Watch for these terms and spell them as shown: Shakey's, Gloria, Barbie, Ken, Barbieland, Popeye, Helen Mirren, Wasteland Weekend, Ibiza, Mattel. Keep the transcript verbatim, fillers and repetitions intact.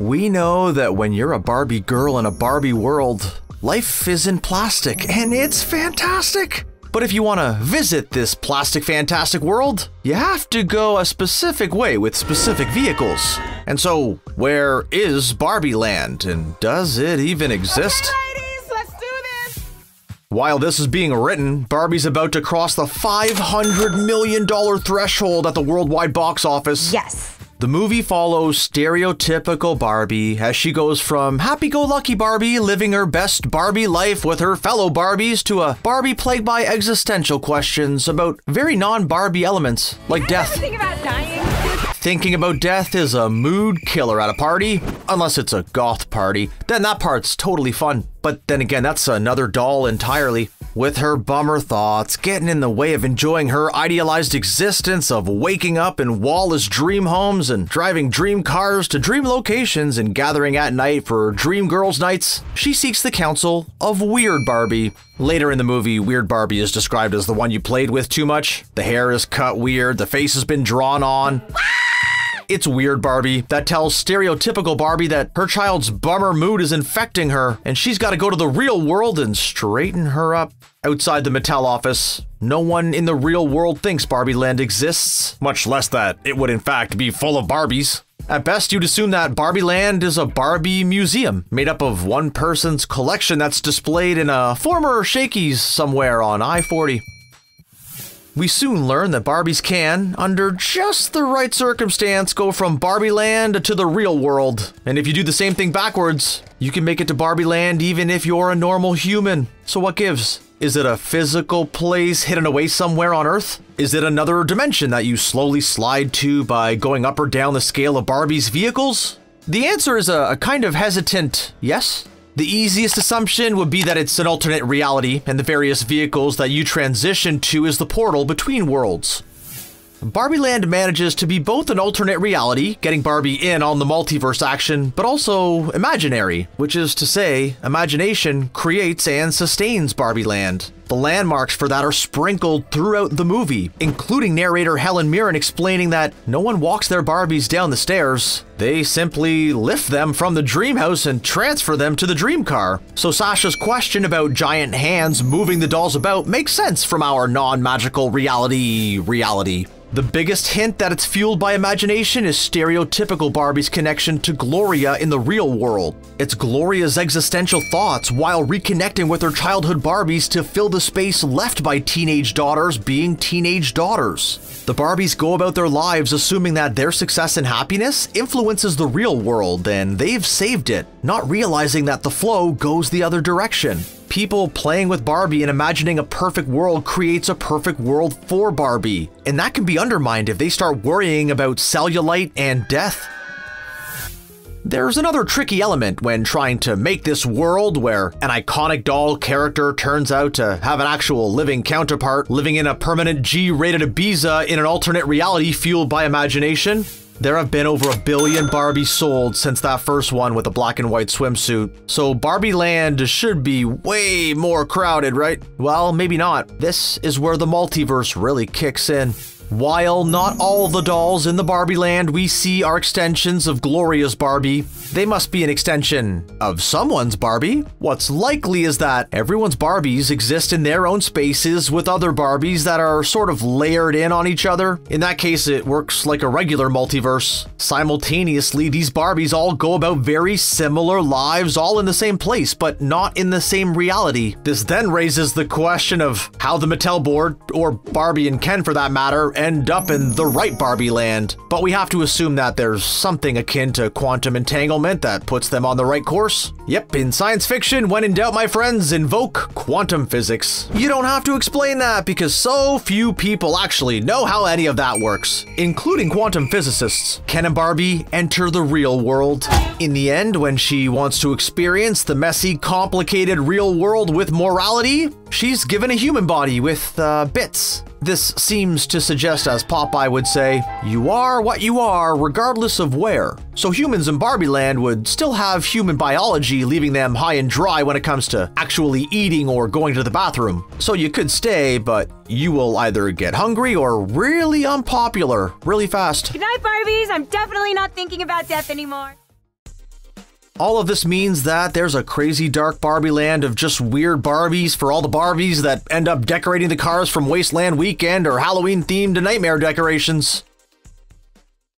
We know that when you're a Barbie girl in a Barbie world, life is in plastic and it's fantastic. But if you want to visit this plastic fantastic world, you have to go a specific way with specific vehicles. And so, where is Barbieland, and does it even exist? Okay, ladies, let's do this. While this is being written, Barbie's about to cross the five hundred million dollar threshold at the worldwide box office. Yes. The movie follows stereotypical Barbie as she goes from happy-go-lucky Barbie living her best Barbie life with her fellow Barbies to a Barbie plagued by existential questions about very non-Barbie elements like death. Think about dying. Thinking about death is a mood killer at a party, unless it's a goth party. Then that part's totally fun. But then again, that's another doll entirely. With her bummer thoughts getting in the way of enjoying her idealized existence of waking up in Wallace dream homes and driving dream cars to dream locations and gathering at night for dream girls' nights, she seeks the counsel of Weird Barbie. Later in the movie, Weird Barbie is described as the one you played with too much. The hair is cut weird, the face has been drawn on. It's Weird Barbie that tells stereotypical Barbie that her child's bummer mood is infecting her and she's got to go to the real world and straighten her up. Outside the Mattel office, no one in the real world thinks Barbieland exists, much less that it would in fact be full of Barbies. At best, you'd assume that Barbieland is a Barbie museum made up of one person's collection that's displayed in a former Shakey's somewhere on I forty. We soon learn that Barbies can, under just the right circumstance, go from Barbieland to the real world. And if you do the same thing backwards, you can make it to Barbieland even if you're a normal human. So what gives? Is it a physical place hidden away somewhere on Earth? Is it another dimension that you slowly slide to by going up or down the scale of Barbie's vehicles? The answer is a, a kind of hesitant yes. The easiest assumption would be that it's an alternate reality, and the various vehicles that you transition to is the portal between worlds. Barbieland manages to be both an alternate reality, getting Barbie in on the multiverse action, but also imaginary, which is to say, imagination creates and sustains Barbieland. The landmarks for that are sprinkled throughout the movie, including narrator Helen Mirren explaining that no one walks their Barbies down the stairs. They simply lift them from the dream house and transfer them to the dream car. So Sasha's question about giant hands moving the dolls about makes sense from our non-magical reality reality. The biggest hint that it's fueled by imagination is stereotypical Barbie's connection to Gloria in the real world. It's Gloria's existential thoughts while reconnecting with her childhood Barbies to fill the space left by teenage daughters being teenage daughters. The Barbies go about their lives assuming that their success and happiness influences the real world and they've saved it, not realizing that the flow goes the other direction. People playing with Barbie and imagining a perfect world creates a perfect world for Barbie, and that can be undermined if they start worrying about cellulite and death. There's another tricky element when trying to make this world where an iconic doll character turns out to have an actual living counterpart living in a permanent G rated Ibiza in an alternate reality fueled by imagination. There have been over a billion Barbies sold since that first one with the black and white swimsuit, so Barbieland should be way more crowded, right? Well, maybe not. This is where the multiverse really kicks in. While not all the dolls in the Barbieland we see are extensions of Gloria's Barbie, they must be an extension of someone's Barbie. What's likely is that everyone's Barbies exist in their own spaces with other Barbies that are sort of layered in on each other. In that case, it works like a regular multiverse. Simultaneously, these Barbies all go about very similar lives, all in the same place, but not in the same reality. This then raises the question of how the Mattel board, or Barbie and Ken for that matter, end up in the right Barbie land, but we have to assume that there's something akin to quantum entanglement that puts them on the right course. Yep, in science fiction, when in doubt, my friends, invoke quantum physics. You don't have to explain that because so few people actually know how any of that works, including quantum physicists. Ken and Barbie enter the real world. In the end, when she wants to experience the messy, complicated real world with morality, she's given a human body with uh, bits. This seems to suggest, as Popeye would say, you are what you are regardless of where. So humans in Barbieland would still have human biology, leaving them high and dry when it comes to actually eating or going to the bathroom. So you could stay, but you will either get hungry or really unpopular really fast. Good night, Barbies. I'm definitely not thinking about death anymore. All of this means that there's a crazy dark Barbie land of just weird Barbies for all the Barbies that end up decorating the cars from Wasteland Weekend or Halloween-themed nightmare decorations.